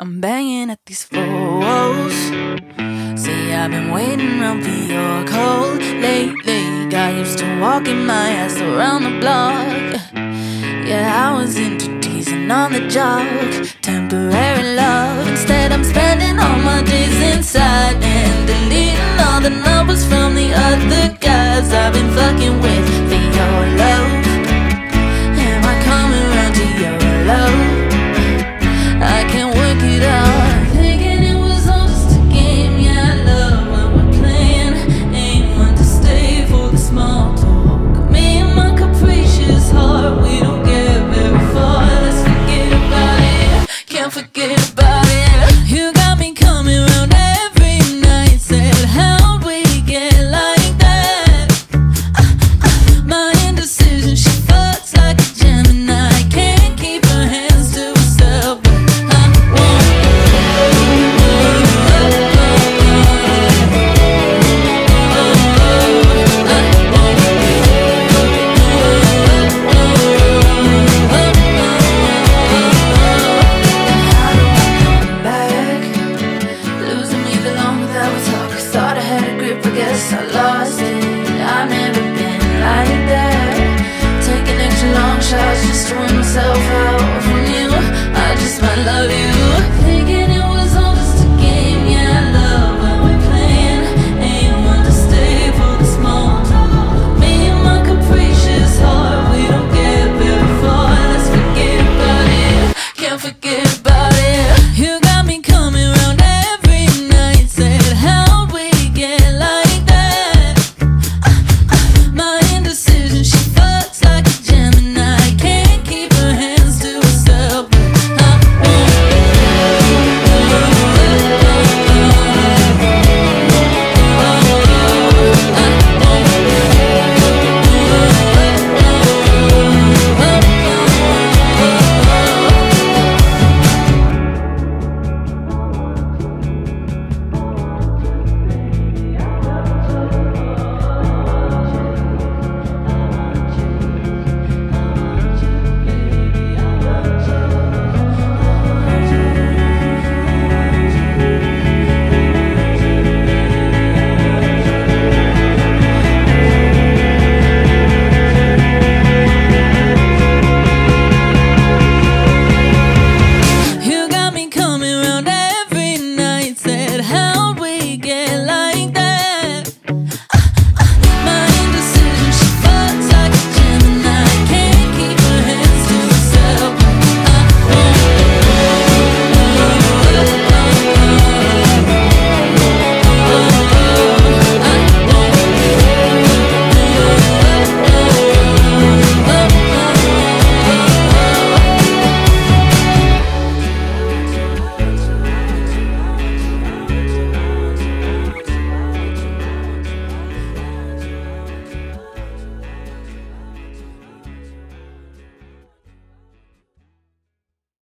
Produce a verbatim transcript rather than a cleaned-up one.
I'm banging at these four walls. See, I've been waiting around for your call lately. Got used to walking my ass around the block. Yeah, I was into teasing on the jog temporarily.